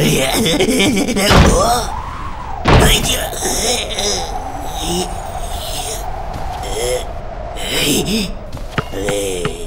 Hey.